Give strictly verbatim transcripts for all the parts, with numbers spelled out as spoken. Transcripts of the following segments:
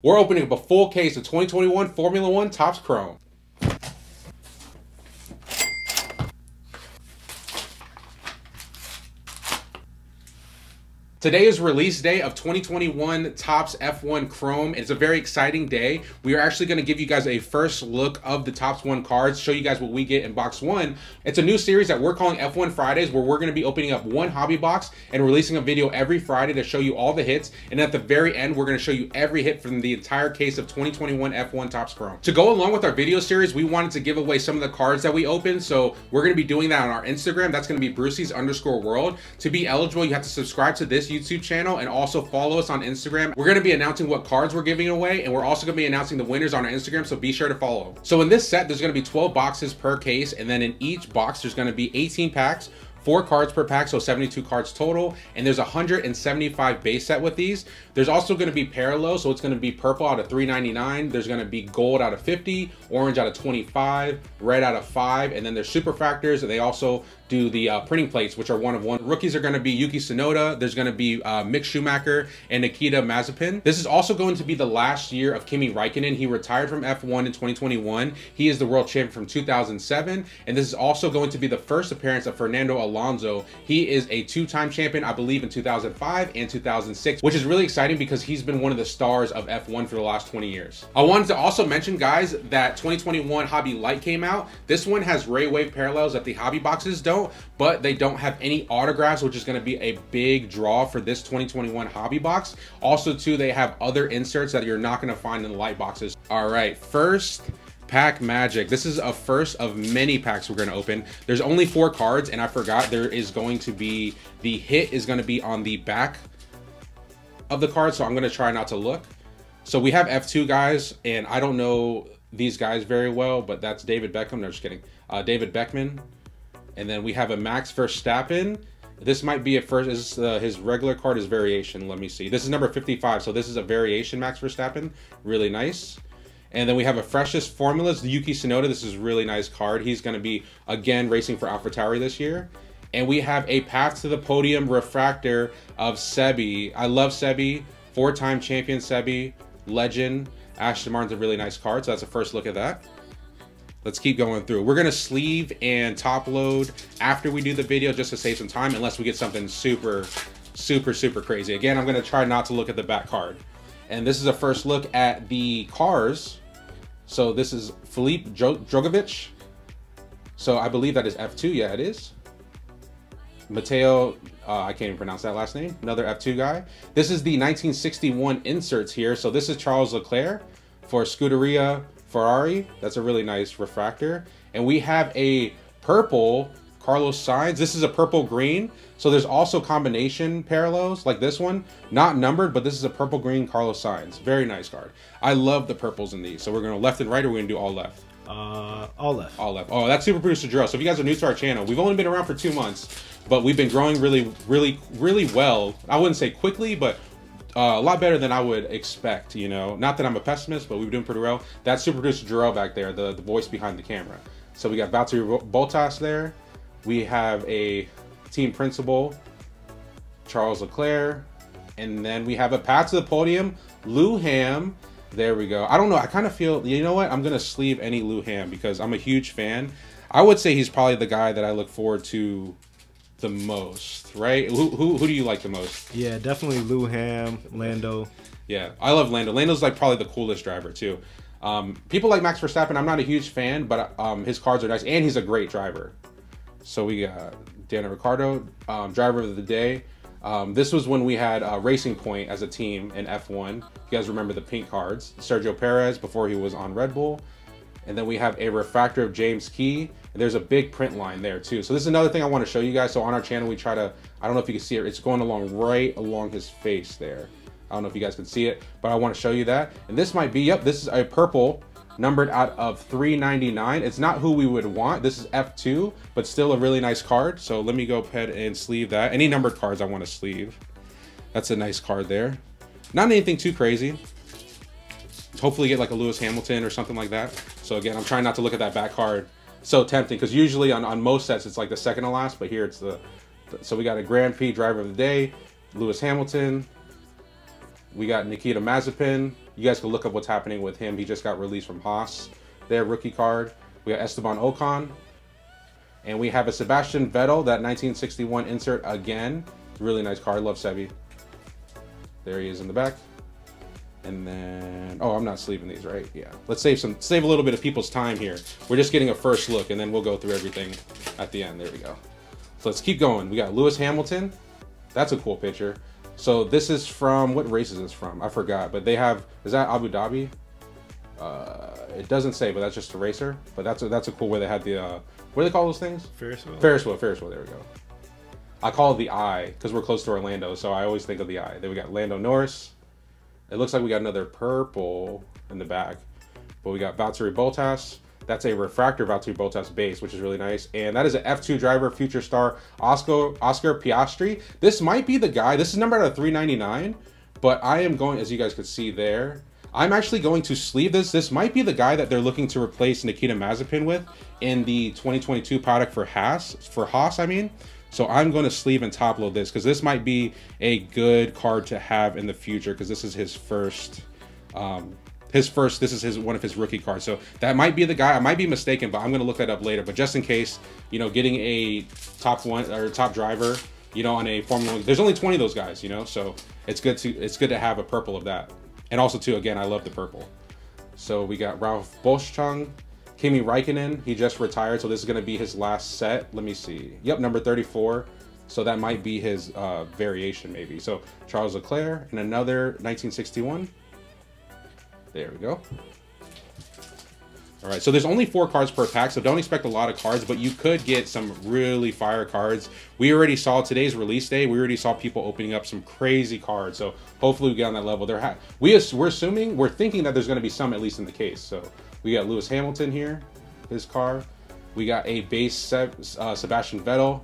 We're opening up a full case of twenty twenty-one Formula One Topps Chrome. Today is release day of twenty twenty-one Topps F one Chrome. It's a very exciting day. We are actually going to give you guys a first look of the Topps one cards, show you guys what we get in box one. It's a new series that we're calling F one Fridays, where we're going to be opening up one hobby box and releasing a video every Friday to show you all the hits. And at the very end, we're going to show you every hit from the entire case of twenty twenty-one F one Topps Chrome. To go along with our video series, we wanted to give away some of the cards that we opened. So we're going to be doing that on our Instagram. That's going to be Brucey's underscore world. To be eligible, you have to subscribe to this YouTube channel and also follow us on Instagram. We're going to be announcing what cards we're giving away, and we're also going to be announcing the winners on our Instagram, so be sure to follow. So in this set, there's going to be twelve boxes per case, and then in each box there's going to be eighteen packs, four cards per pack, so seventy-two cards total, and there's one hundred seventy-five base set with these. There's also going to be parallel, so it's going to be purple out of three ninety-nine, there's going to be gold out of fifty, orange out of twenty-five, red out of five, and then there's super factors, and they also do the uh, printing plates, which are one of one. Rookies are going to be Yuki Tsunoda, there's going to be uh, Mick Schumacher and Nikita Mazepin. This is also going to be the last year of Kimi Räikkönen. He retired from F one in twenty twenty-one. He is the world champion from two thousand seven, and this is also going to be the first appearance of Fernando Alonso. He is a two-time champion, I believe, in two thousand five and two thousand six, which is really exciting because he's been one of the stars of F one for the last twenty years. I wanted to also mention, guys, that twenty twenty-one Hobby Light came out. This one has Ray Wave parallels that the hobby boxes don't, but they don't have any autographs, which is going to be a big draw for this twenty twenty-one hobby box. Also too, they have other inserts that you're not going to find in the light boxes. All right, first pack magic. This is a first of many packs we're going to open. There's only four cards, and I forgot there is going to be, the hit is going to be on the back of the card, so I'm going to try not to look. So we have F two, guys, and I don't know these guys very well, but that's David Beckman. No, just kidding. Uh, David Beckman. And then we have a Max Verstappen. This might be a first, this is, uh, his regular card is variation. Let me see. This is number fifty-five. So this is a variation Max Verstappen. Really nice. And then we have a freshest formulas, the Yuki Tsunoda. This is a really nice card. He's going to be, again, racing for AlphaTauri this year. And we have a Path to the Podium refractor of Sebi. I love Sebi. Four-time champion Sebi. Legend. Aston Martin's a really nice card. So that's a first look at that. Let's keep going through. We're going to sleeve and top load after we do the video just to save some time, unless we get something super, super, super crazy. Again, I'm going to try not to look at the back card. And this is a first look at the cars. So this is Philippe Drogovich. So I believe that is F two. Yeah, it is. Mateo, uh, I can't even pronounce that last name. Another F two guy. This is the nineteen sixty-one inserts here. So this is Charles Leclerc for Scuderia Ferrari. That's a really nice refractor. And we have a purple Carlos Sainz. This is a purple green. So there's also combination parallels like this one, not numbered, but this is a purple green Carlos Sainz. Very nice card. I love the purples in these. So we're going to left and right, or we're going to do all left. Uh, all left. All left. Oh, that's Super Producer Drill. So if you guys are new to our channel, we've only been around for two months, but we've been growing really, really, really well. I wouldn't say quickly, but Uh, a lot better than I would expect, you know. Not that I'm a pessimist, but we've been doing pretty well. That's Super Producer Jarrell back there, the, the voice behind the camera. So we got Valtteri Bottas there. We have a team principal, Charles Leclerc. And then we have a Path to the Podium, Lou Ham. There we go. I don't know. I kind of feel, you know what? I'm going to sleeve any Lou Ham because I'm a huge fan. I would say he's probably the guy that I look forward to the most, right? Who, who who do you like the most? Yeah, definitely Lou Ham, Lando. Yeah, I love Lando. Lando's like probably the coolest driver too. Um, people like Max Verstappen. I'm not a huge fan, but um, his cars are nice, and he's a great driver. So we got Daniel Ricciardo, um, driver of the day. Um, this was when we had uh, Racing Point as a team in F one. You guys remember the pink cards. Sergio Perez before he was on Red Bull. And then we have a refractor of James Key. And there's a big print line there too. So this is another thing I want to show you guys. So on our channel, we try to, I don't know if you can see it. It's going along right along his face there. I don't know if you guys can see it, but I want to show you that. And this might be, yep, this is a purple numbered out of three ninety-nine. It's not who we would want. This is F two, but still a really nice card. So let me go ahead and sleeve that. Any numbered cards I want to sleeve. That's a nice card there. Not anything too crazy. Hopefully get like a Lewis Hamilton or something like that. So again, I'm trying not to look at that back card. So tempting, because usually on, on most sets, it's like the second to last, but here it's the, the... So we got a Grand Prix driver of the day, Lewis Hamilton. We got Nikita Mazepin. You guys can look up what's happening with him. He just got released from Haas, their rookie card. We have Esteban Ocon. And we have a Sebastian Vettel, that nineteen sixty-one insert again. Really nice card. Love Sebi. There he is in the back. And then, oh, I'm not sleeving these, right? Yeah. Let's save some, save a little bit of people's time here. We're just getting a first look, and then we'll go through everything at the end. There we go. So let's keep going. We got Lewis Hamilton. That's a cool picture. So this is from, what race is this from? I forgot, but they have, is that Abu Dhabi? Uh, it doesn't say, but that's just a racer. But that's a, that's a cool way they had the, uh, what do they call those things? Ferris wheel. Ferris wheel, Ferris wheel, there we go. I call it the Eye, because we're close to Orlando, so I always think of the Eye. Then we got Lando Norris. It looks like we got another purple in the back. But we got Valtteri Bottas. That's a refractor Valtteri Bottas base, which is really nice. And that is an F two driver, future star, Oscar, Oscar Piastri. This might be the guy. This is numbered out of three ninety-nine, but I am going, as you guys could see there, I'm actually going to sleeve this. This might be the guy that they're looking to replace Nikita Mazepin with in the twenty twenty-two product for Haas, for Haas, I mean. So I'm going to sleeve and top load this because this might be a good card to have in the future because this is his first, um, his first, this is his one of his rookie cards. So that might be the guy. I might be mistaken, but I'm going to look that up later. But just in case, you know, getting a top one or top driver, you know, on a Formula One, there's only twenty of those guys, you know, so it's good to, it's good to have a purple of that. And also too, again, I love the purple. So we got Ralph Boschung. Kimi Räikkönen, he just retired, so this is going to be his last set. Let me see. Yep, number thirty-four. So that might be his uh, variation, maybe. So Charles Leclerc and another nineteen sixty-one. There we go. All right, so there's only four cards per pack, so don't expect a lot of cards, but you could get some really fire cards. We already saw today's release day. We already saw people opening up some crazy cards, so hopefully we get on that level. There, ha we we're assuming, we're thinking that there's going to be some, at least in the case, so... We got Lewis Hamilton here, his car. We got a base uh, Sebastian Vettel.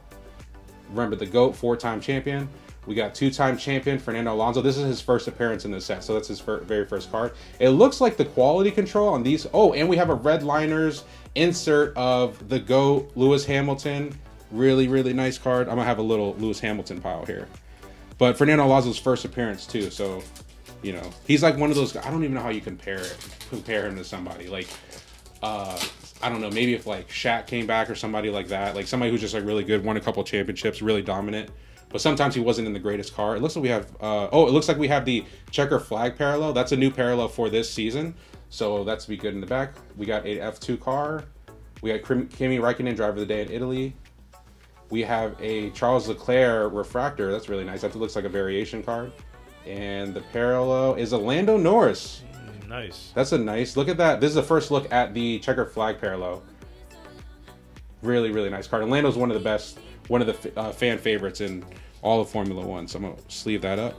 Remember the GOAT, four-time champion. We got two-time champion Fernando Alonso. This is his first appearance in this set, so that's his fir very first card. It looks like the quality control on these. Oh, and we have a red liners insert of the GOAT, Lewis Hamilton. Really, really nice card. I'm gonna have a little Lewis Hamilton pile here. But Fernando Alonso's first appearance too, so. You know, he's like one of those guys. I don't even know how you compare it, compare him to somebody. Like, uh, I don't know, maybe if like Shaq came back or somebody like that, like somebody who's just like really good, won a couple championships, really dominant. But sometimes he wasn't in the greatest car. It looks like we have, uh, oh, it looks like we have the checker flag parallel. That's a new parallel for this season. So that's be good in the back. We got a F two car. We got Kimi Räikkönen, driver of the day in Italy. We have a Charles Leclerc refractor. That's really nice. That looks like a variation card. And the parallel is a Lando Norris. Nice. That's a nice, look at that. This is the first look at the checker flag parallel. Really, really nice card. And Lando's one of the best, one of the uh, fan favorites in all of Formula One. So I'm gonna sleeve that up.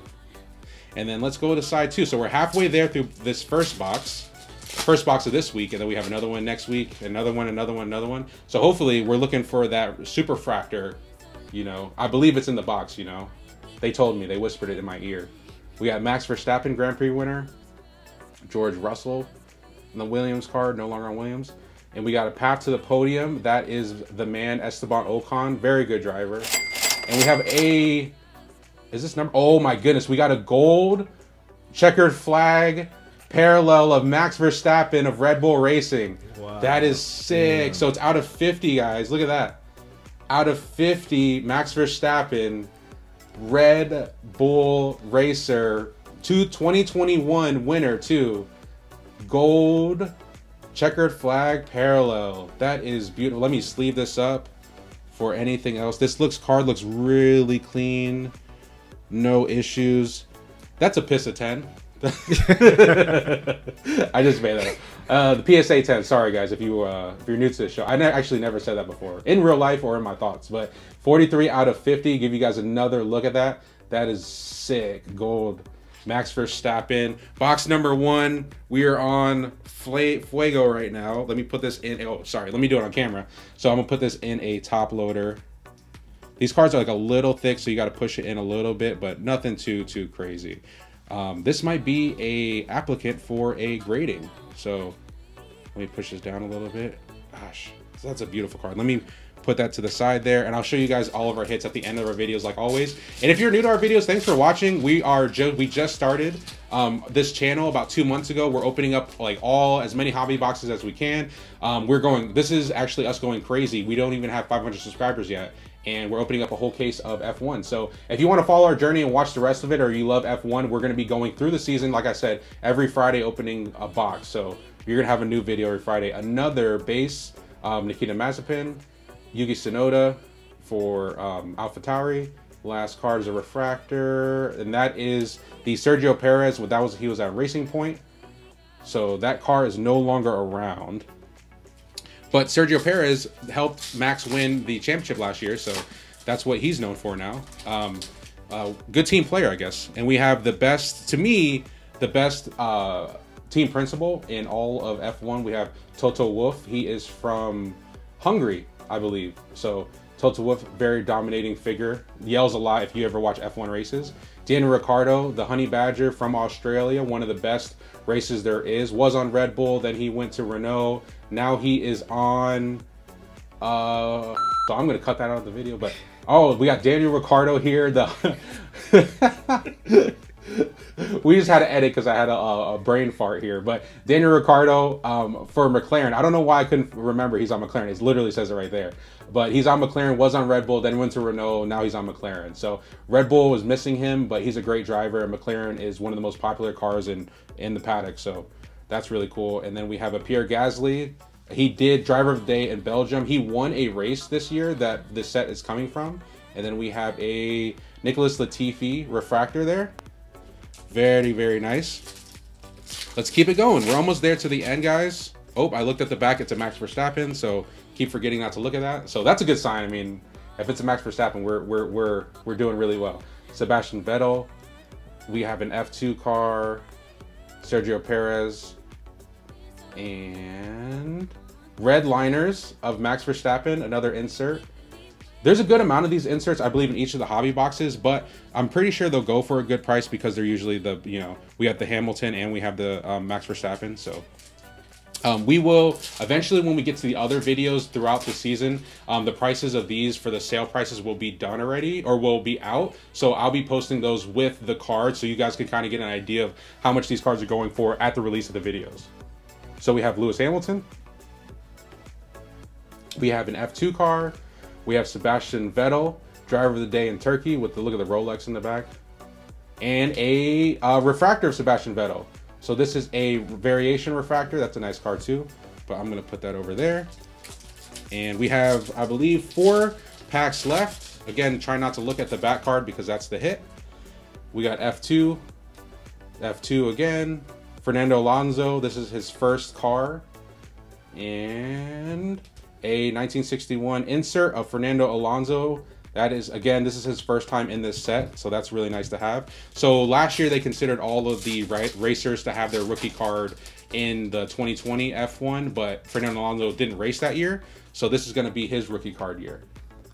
And then let's go to side two. So we're halfway there through this first box. First box of this week, and then we have another one next week, another one, another one, another one. So hopefully we're looking for that superfractor, you know. I believe it's in the box, you know. They told me, they whispered it in my ear. We got Max Verstappen, Grand Prix winner, George Russell, and the Williams card, no longer on Williams. And we got a path to the podium. That is the man, Esteban Ocon, very good driver. And we have a, is this number? Oh my goodness, we got a gold checkered flag parallel of Max Verstappen of Red Bull Racing. Wow. That is sick. Yeah. So it's out of fifty, guys. Look at that. Out of fifty, Max Verstappen. Red Bull Racer, two twenty twenty-one winner too. Gold checkered flag parallel. That is beautiful. Let me sleeve this up for anything else. This looks card looks really clean. No issues. That's a piss of ten. I just made that up. Uh, the P S A ten. Sorry guys, if you uh, if you're new to this show, I ne actually never said that before in real life or in my thoughts. But forty-three out of fifty. Give you guys another look at that. That is sick gold. Max Verstappen. Box number one. We are on Fuego right now. Let me put this in. Oh, sorry. Let me do it on camera. So I'm gonna put this in a top loader. These cards are like a little thick, so you got to push it in a little bit, but nothing too too crazy. Um, this might be a applicant for a grading. So let me push this down a little bit. Gosh, that's a beautiful card. Let me put that to the side there, and I'll show you guys all of our hits at the end of our videos like always. And if you're new to our videos, thanks for watching. We are just we just started um this channel about two months ago. We're opening up like all as many hobby boxes as we can. Um we're going, this is actually us going crazy. We don't even have five hundred subscribers yet, and we're opening up a whole case of F one. So if you want to follow our journey and watch the rest of it, or you love F one, we're going to be going through the season, like I said, every Friday opening a box. So you're going to have a new video every Friday. Another base, um, Nikita Mazepin, Yuki Tsunoda for um, AlphaTauri. Last card is a refractor, and that is the Sergio Perez. That was, he was at Racing Point. So that car is no longer around. But Sergio Perez helped Max win the championship last year, so that's what he's known for now. Um, uh, good team player, I guess. And we have the best, to me, the best uh, team principal in all of F one. We have Toto Wolff. He is from Hungary, I believe. So Toto Wolff, very dominating figure. Yells a lot if you ever watch F one races. Daniel Ricciardo, the Honey Badger from Australia, one of the best races there is. Was on Red Bull, then he went to Renault. Now he is on, uh, so I'm gonna cut that out of the video, but, oh, we got Daniel Ricciardo here. The we just had to edit because I had a, a brain fart here, but Daniel Ricciardo um, for McLaren. I don't know why I couldn't remember he's on McLaren. It literally says it right there, but he's on McLaren, was on Red Bull, then went to Renault, now he's on McLaren. So Red Bull was missing him, but he's a great driver, and McLaren is one of the most popular cars in, in the paddock, so that's really cool. And then we have a Pierre Gasly. He did driver of the day in Belgium. He won a race this year that this set is coming from. And then we have a Nicholas Latifi refractor there. Very, very nice. Let's keep it going. We're almost there to the end, guys. Oh, I looked at the back. It's a Max Verstappen, so keep forgetting not to look at that. So that's a good sign. I mean, if it's a Max Verstappen, we're, we're, we're, we're doing really well. Sebastian Vettel. We have an F two car. Sergio Perez, and red liners of Max Verstappen, another insert. There's a good amount of these inserts, I believe, in each of the hobby boxes, but I'm pretty sure they'll go for a good price because they're usually the, you know, we have the Hamilton and we have the um, Max Verstappen, so. Um, we will eventually, when we get to the other videos throughout the season, um, the prices of these for the sale prices will be done already, or will be out. So I'll be posting those with the cards so you guys can kind of get an idea of how much these cards are going for at the release of the videos. So we have Lewis Hamilton. We have an F two car. We have Sebastian Vettel, driver of the day in Turkey, with the look of the Rolex in the back. And a uh, refractor of Sebastian Vettel. So this is a variation refractor. That's a nice card too, but I'm gonna put that over there. And we have, I believe, four packs left. Again, try not to look at the back card because that's the hit. We got F two, F two again. Fernando Alonso, this is his first car. And a nineteen sixty-one insert of Fernando Alonso. That is, again, this is his first time in this set, so that's really nice to have. So last year they considered all of the racers to have their rookie card in the twenty twenty F one, but Fernando Alonso didn't race that year, so this is gonna be his rookie card year,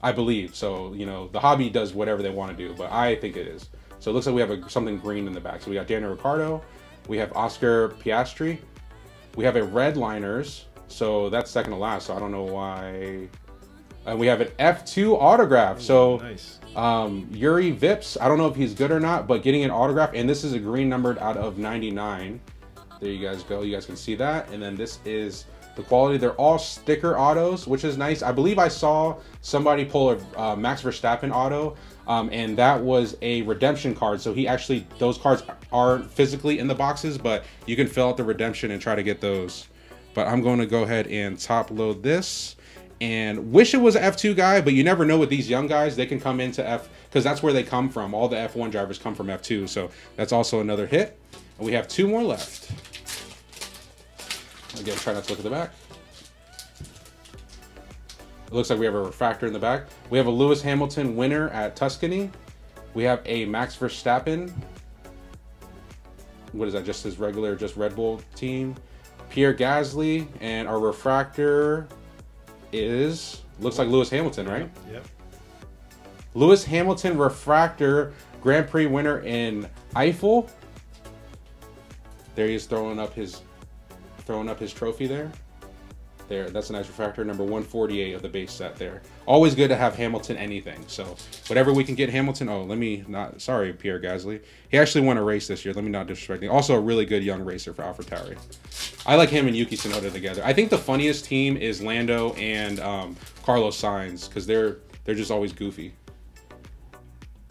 I believe. So, you know, the hobby does whatever they wanna do, but I think it is. So it looks like we have a, something green in the back. So we got Daniel Ricciardo, we have Oscar Piastri, we have a red liners, so that's second to last, so I don't know why. And we have an F two autograph. Ooh, so nice. um, Yuri Vips, I don't know if he's good or not, but getting an autograph. And this is a green numbered out of ninety-nine. There you guys go. You guys can see that. And then this is the quality. They're all sticker autos, which is nice. I believe I saw somebody pull a uh, Max Verstappen auto, um, and that was a redemption card. So he actually, those cards aren't physically in the boxes, but you can fill out the redemption and try to get those. But I'm going to go ahead and top load this. And wish it was an F two guy, but you never know with these young guys. They can come into F, because that's where they come from. All the F one drivers come from F two, so that's also another hit. And we have two more left. Again, try not to look at the back. It looks like we have a refractor in the back. We have a Lewis Hamilton winner at Tuscany. We have a Max Verstappen. What is that, just his regular, just Red Bull team. Pierre Gasly, and our refractor is, looks like Lewis Hamilton, right? Yep. Lewis Hamilton refractor, Grand Prix winner in Eiffel. There he is, throwing up his throwing up his trophy there. there. That's an extra factor, number one forty-eight of the base set there. Always good to have Hamilton anything. So whatever we can get Hamilton. Oh, let me not, sorry, Pierre Gasly. He actually won a race this year. Let me not disrespect him. Also a really good young racer for AlphaTauri. I like him and Yuki Tsunoda together. I think the funniest team is Lando and um, Carlos Sainz, because they're, they're just always goofy.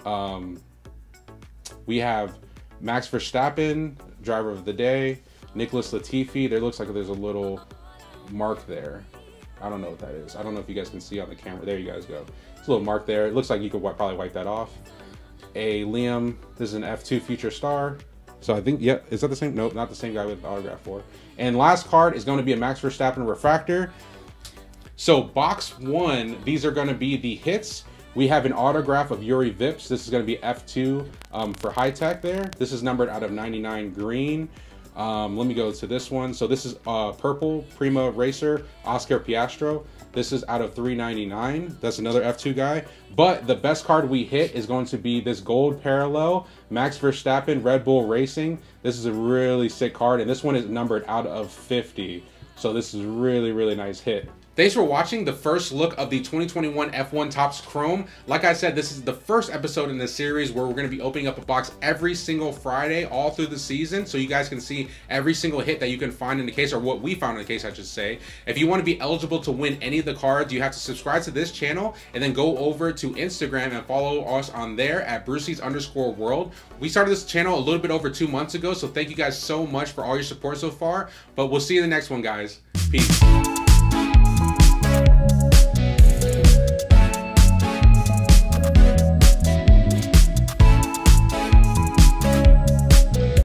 Um, we have Max Verstappen, driver of the day. Nicholas Latifi. There looks like there's a little mark there. I don't know what that is. I don't know if you guys can see on the camera. There you guys go. It's a little mark there. It looks like you could wipe, probably wipe that off. A Liam. This is an F two future star. So I think, yep. Yeah, is that the same? Nope, not the same guy with autograph four. And last card is going to be a Max Verstappen refractor. So box one, these are going to be the hits. We have an autograph of Yuri Vips. This is going to be F two um, for high tech there. This is numbered out of ninety-nine green. Um, let me go to this one. So this is uh, purple, Prima Racer, Oscar Piastri. This is out of three ninety-nine. That's another F two guy. But the best card we hit is going to be this gold parallel, Max Verstappen, Red Bull Racing. This is a really sick card, and this one is numbered out of fifty. So this is really, really nice hit. Thanks for watching the first look of the twenty twenty-one F one Topps Chrome. Like I said, this is the first episode in this series where we're going to be opening up a box every single Friday all through the season, so you guys can see every single hit that you can find in the case, or what we found in the case, I should say. If you want to be eligible to win any of the cards, you have to subscribe to this channel and then go over to Instagram and follow us on there at Brucey's underscore world. We started this channel a little bit over two months ago, so thank you guys so much for all your support so far, but we'll see you in the next one, guys. Peace. Thank you.